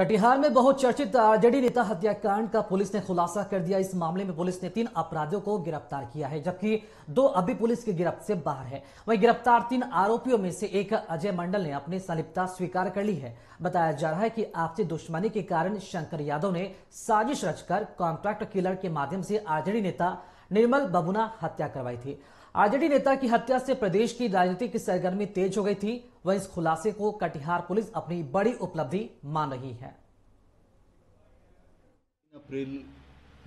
कटिहार में बहुचर्चित आरजेडी नेता हत्याकांड का पुलिस ने खुलासा कर दिया। इस मामले में पुलिस ने 3 अपराधियों को गिरफ्तार किया है, जबकि 2 अभी पुलिस की गिरफ्त से बाहर है। वहीं गिरफ्तार 3 आरोपियों में से एक अजय मंडल ने अपनी संलिप्तता स्वीकार कर ली है। बताया जा रहा है कि आपसी दुश्मनी के कारण शंकर यादव ने साजिश रचकर कॉन्ट्रैक्ट किलर के माध्यम से आरजेडी नेता निर्मल बबुना हत्या करवाई थी। आरजेडी नेता की हत्या से प्रदेश की राजनीतिक सरगर्मी तेज हो गई थी। वह इस खुलासे को कटिहार पुलिस अपनी बड़ी उपलब्धि मान रही है। 3 अप्रैल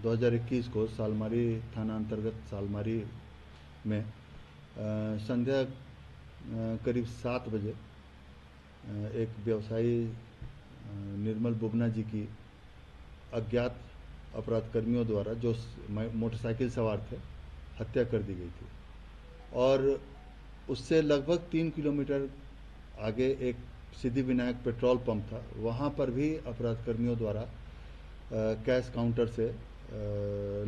2021 को सालमारी थाना अंतर्गत सालमारी में संध्या करीब 7 बजे एक व्यवसायी निर्मल बबुना जी की अज्ञात अपराधकर्मियों द्वारा, जो मोटरसाइकिल सवार थे, हत्या कर दी गई थी। और उससे लगभग 3 किलोमीटर आगे एक सिद्धिविनायक पेट्रोल पंप था, वहाँ पर भी अपराधकर्मियों द्वारा कैश काउंटर से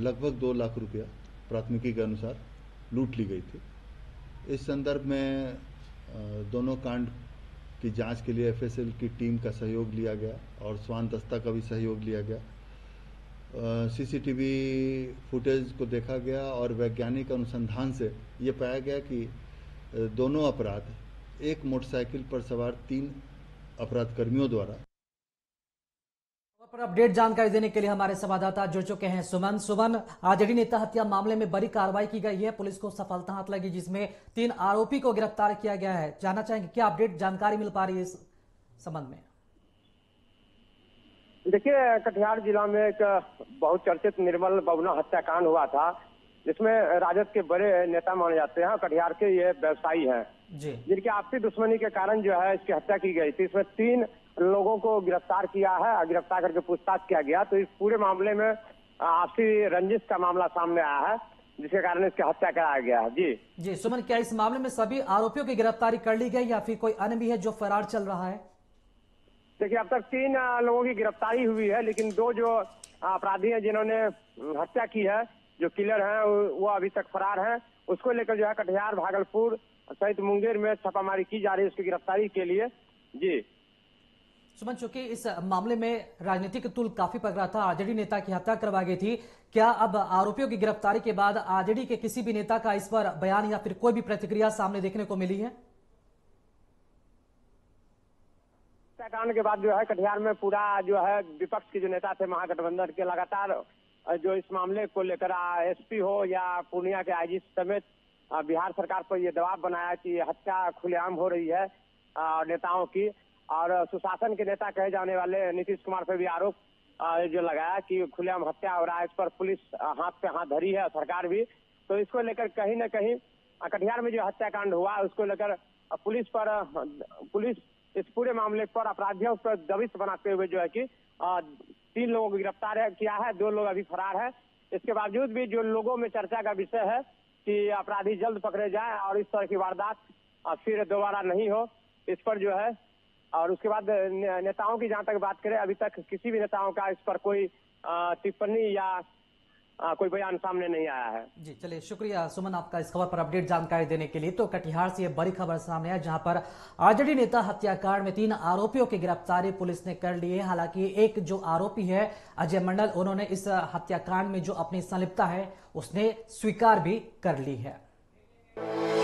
लगभग 2 लाख रुपया प्राथमिकी के अनुसार लूट ली गई थी। इस संदर्भ में दोनों कांड की जांच के लिए एफएसएल की टीम का सहयोग लिया गया और स्वान दस्ता का भी सहयोग लिया गया। सीसीटीवी फुटेज को देखा गया और वैज्ञानिक अनुसंधान से ये पाया गया कि दोनों अपराध एक मोटरसाइकिल पर सवार 3 अपराधकर्मियों द्वारा। पर अपडेट जानकारी देने के लिए हमारे संवाददाता जुड़ चुके हैं सुमन। आरजेडी नेता हत्या मामले में बड़ी कार्रवाई की गई है, पुलिस को सफलता हाथ लगी, जिसमें 3 आरोपी को गिरफ्तार किया गया है। जानना चाहेंगे क्या अपडेट जानकारी मिल पा रही है इस संबंध में? देखिए, कटिहार जिला में एक बहुचर्चित निर्मल बबुना हत्याकांड हुआ था, जिसमें राजद के बड़े नेता माने जाते हैं, कटिहार के ये व्यवसायी हैं, जिनकी आपसी दुश्मनी के कारण जो है इसकी हत्या की गई थी। इसमें 3 लोगों को गिरफ्तार किया है, गिरफ्तार करके पूछताछ किया गया। तो इस पूरे मामले में आपसी रंजिश का मामला सामने आया है, जिसके कारण इसकी हत्या कराया गया है। जी सुमन, क्या इस मामले में सभी आरोपियों की गिरफ्तारी कर ली गई या फिर कोई अन्य भी है जो फरार चल रहा है? देखिए, अब तक 3 लोगों की गिरफ्तारी हुई है, लेकिन 2 जो अपराधी हैं जिन्होंने हत्या की है, जो किलर हैं, वो अभी तक फरार हैं। उसको लेकर जो है कटिहार, भागलपुर सहित मुंगेर में छापामारी की जा रही है उसकी गिरफ्तारी के लिए। जी सुमन, चूंकि इस मामले में राजनीतिक तुल काफी पकड़ा था, आरजेडी नेता की हत्या करवा गई थी, क्या अब आरोपियों की गिरफ्तारी के बाद आरजेडी के किसी भी नेता का इस पर बयान या फिर कोई भी प्रतिक्रिया सामने देखने को मिली है? हत्याकांड के बाद जो है कटिहार में पूरा जो है विपक्ष के जो नेता थे महागठबंधन के, लगातार जो इस मामले को लेकर एसपी हो या पूर्णिया के आईजी समेत बिहार सरकार पर ये दबाव बनाया कि हत्या खुलेआम हो रही है नेताओं की। और सुशासन के नेता कहे जाने वाले नीतीश कुमार पर भी आरोप जो लगाया कि खुलेआम हत्या हो रहा है, इस पर पुलिस हाथ पे हाथ धरी है, सरकार भी। तो इसको लेकर कहीं न कहीं कटिहार में जो हत्याकांड हुआ उसको लेकर पुलिस इस पूरे मामले पर अपराधियों पर दबिश बनाते हुए जो है कि 3 लोगों को गिरफ्तार किया है, 2 लोग अभी फरार है। इसके बावजूद भी जो लोगों में चर्चा का विषय है कि अपराधी जल्द पकड़े जाए और इस तरह की वारदात फिर दोबारा नहीं हो, इस पर जो है। और उसके बाद नेताओं की जहां तक बात करें, अभी तक किसी भी नेताओं का इस पर कोई टिप्पणी या कोई बयान सामने नहीं आया है। जी चलिए, शुक्रिया सुमन आपका इस खबर पर अपडेट जानकारी देने के लिए। तो कटिहार से ये बड़ी खबर सामने आई, जहां पर आरजेडी नेता हत्याकांड में 3 आरोपियों की गिरफ्तारी पुलिस ने कर ली है। हालांकि एक जो आरोपी है अजय मंडल, उन्होंने इस हत्याकांड में जो अपनी संलिप्तता है उसने स्वीकार भी कर ली है।